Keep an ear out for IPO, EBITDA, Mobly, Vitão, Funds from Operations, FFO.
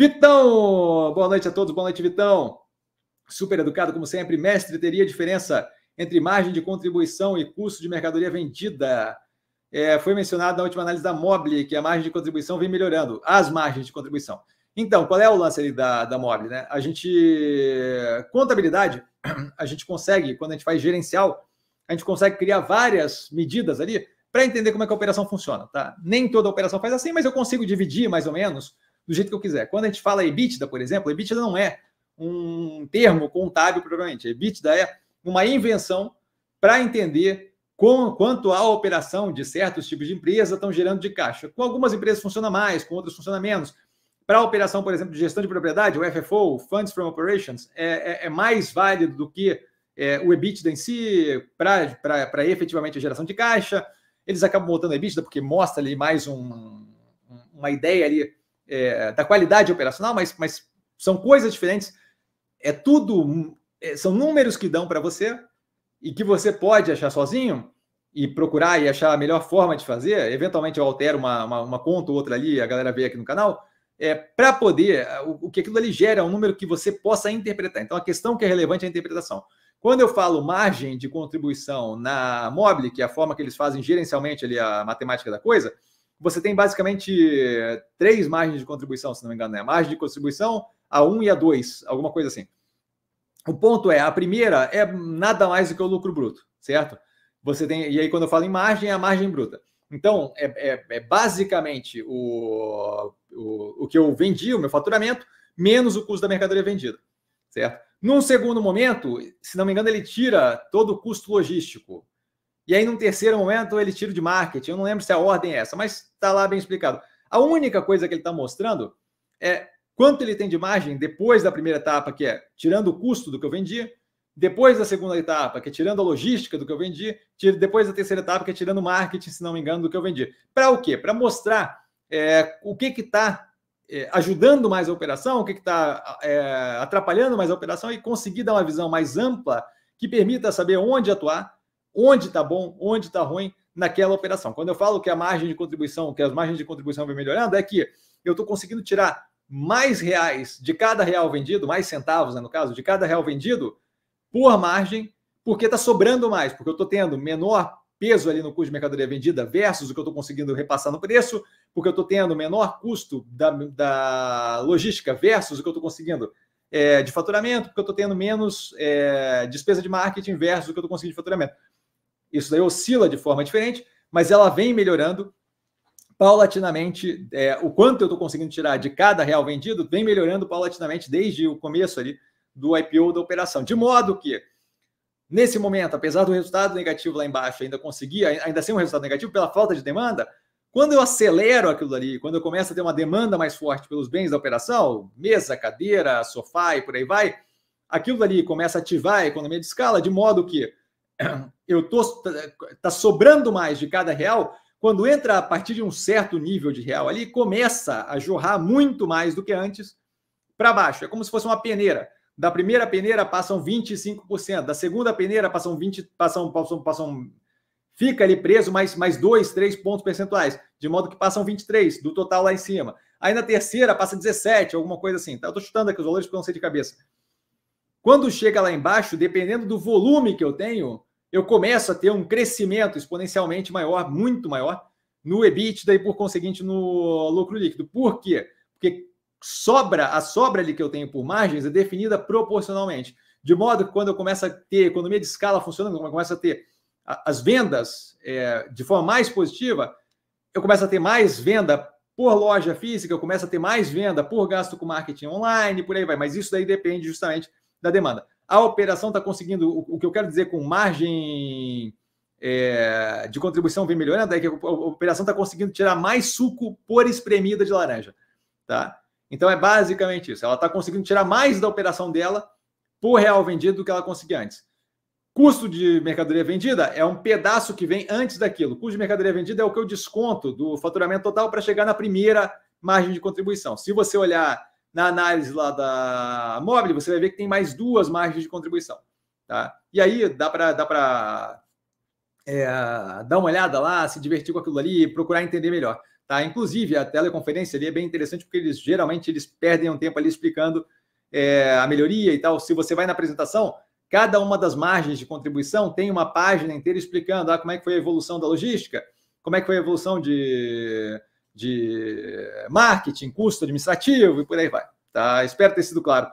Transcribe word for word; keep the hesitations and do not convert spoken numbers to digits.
Vitão! Boa noite a todos, boa noite, Vitão. Super educado, como sempre. Mestre, teria diferença entre margem de contribuição e custo de mercadoria vendida? É, foi mencionado na última análise da Mobly que a margem de contribuição vem melhorando. As margens de contribuição. Então, qual é o lance ali da, da Mobly, né? A gente... Contabilidade, a gente consegue, quando a gente faz gerencial, a gente consegue criar várias medidas ali para entender como é que a operação funciona, tá? Nem toda operação faz assim, mas eu consigo dividir mais ou menos do jeito que eu quiser. Quando a gente fala EBITDA, por exemplo, EBITDA não é um termo contábil, provavelmente. EBITDA é uma invenção para entender com, quanto a operação de certos tipos de empresa estão gerando de caixa. Com algumas empresas funciona mais, com outras funciona menos. Para a operação, por exemplo, de gestão de propriedade, o F F O, Funds from Operations, é, é, é mais válido do que é, o EBITDA em si, para efetivamente a geração de caixa. Eles acabam botando a EBITDA porque mostra ali mais um, uma ideia ali, é, da qualidade operacional, mas, mas são coisas diferentes. É tudo, é, são números que dão para você e que você pode achar sozinho e procurar e achar a melhor forma de fazer. Eventualmente eu altero uma, uma, uma conta ou outra ali, a galera vê aqui no canal, é, para poder, o, o que aquilo ali gera é um número que você possa interpretar. Então a questão que é relevante é a interpretação. Quando eu falo margem de contribuição na Mobly, que é a forma que eles fazem gerencialmente ali a matemática da coisa, você tem basicamente três margens de contribuição, se não me engano, né? A margem de contribuição, a um e a dois, alguma coisa assim. O ponto é, a primeira é nada mais do que o lucro bruto, certo? Você tem, e aí quando eu falo em margem, é a margem bruta. Então, é, é, é basicamente o, o, o que eu vendi, o meu faturamento, menos o custo da mercadoria vendida, certo? Num segundo momento, se não me engano, ele tira todo o custo logístico. E aí, num terceiro momento, ele tira de marketing. Eu não lembro se a ordem é essa, mas está lá bem explicado. A única coisa que ele está mostrando é quanto ele tem de margem depois da primeira etapa, que é tirando o custo do que eu vendi, depois da segunda etapa, que é tirando a logística do que eu vendi, depois da terceira etapa, que é tirando o marketing, se não me engano, do que eu vendi. Para o quê? Para mostrar é, o que que está... É, ajudando mais a operação, o que está é, atrapalhando mais a operação e conseguir dar uma visão mais ampla que permita saber onde atuar, onde está bom, onde está ruim naquela operação. Quando eu falo que a margem de contribuição, que as margens de contribuição vem melhorando, é que eu estou conseguindo tirar mais reais de cada real vendido, mais centavos, né, no caso, de cada real vendido por margem, porque está sobrando mais, porque eu estou tendo menor peso ali no custo de mercadoria vendida versus o que eu estou conseguindo repassar no preço, porque eu estou tendo menor custo da, da logística versus o que eu estou conseguindo é, de faturamento, porque eu estou tendo menos é, despesa de marketing versus o que eu estou conseguindo de faturamento. Isso daí oscila de forma diferente, mas ela vem melhorando paulatinamente. É, o quanto eu estou conseguindo tirar de cada real vendido vem melhorando paulatinamente desde o começo ali do I P O da operação. De modo que, nesse momento, apesar do resultado negativo lá embaixo, ainda conseguir, ainda sem um resultado negativo pela falta de demanda, quando eu acelero aquilo ali, quando eu começo a ter uma demanda mais forte pelos bens da operação, mesa, cadeira, sofá e por aí vai, aquilo ali começa a ativar a economia de escala, de modo que eu tô tá sobrando mais de cada real, quando entra a partir de um certo nível de real ali, começa a jorrar muito mais do que antes para baixo. É como se fosse uma peneira. Da primeira peneira passam vinte e cinco por cento, da segunda peneira passam vinte por cento, passam, passam, passam, fica ali preso mais, mais dois, três pontos percentuais, de modo que passam vinte e três por cento do total lá em cima. Aí na terceira passa dezessete por cento, alguma coisa assim. Tá? Eu estou chutando aqui os valores porque eu não sei de cabeça. Quando chega lá embaixo, dependendo do volume que eu tenho, eu começo a ter um crescimento exponencialmente maior, muito maior, no EBITDA e por conseguinte no lucro líquido. Por quê? Porque sobra, a sobra ali que eu tenho por margens é definida proporcionalmente, de modo que quando eu começo a ter economia de escala funcionando, quando eu começo a ter as vendas é, de forma mais positiva, eu começo a ter mais venda por loja física, eu começo a ter mais venda por gasto com marketing online, por aí vai, mas isso daí depende justamente da demanda. A operação está conseguindo, o, o que eu quero dizer com margem é, de contribuição vem melhorando, é que a operação está conseguindo tirar mais suco por espremida de laranja, tá? Então, é basicamente isso. Ela está conseguindo tirar mais da operação dela por real vendido do que ela conseguia antes. Custo de mercadoria vendida é um pedaço que vem antes daquilo. Custo de mercadoria vendida é o que eu desconto do faturamento total para chegar na primeira margem de contribuição. Se você olhar na análise lá da Mobly, você vai ver que tem mais duas margens de contribuição. Tá? E aí dá para dá para é, dar uma olhada lá, se divertir com aquilo ali, procurar entender melhor. Tá? Inclusive, a teleconferência ali é bem interessante porque eles geralmente eles perdem um tempo ali explicando é, a melhoria e tal. Se você vai na apresentação, cada uma das margens de contribuição tem uma página inteira explicando ah, como é que foi a evolução da logística, como é que foi a evolução de, de marketing, custo administrativo e por aí vai. Tá? Espero ter sido claro.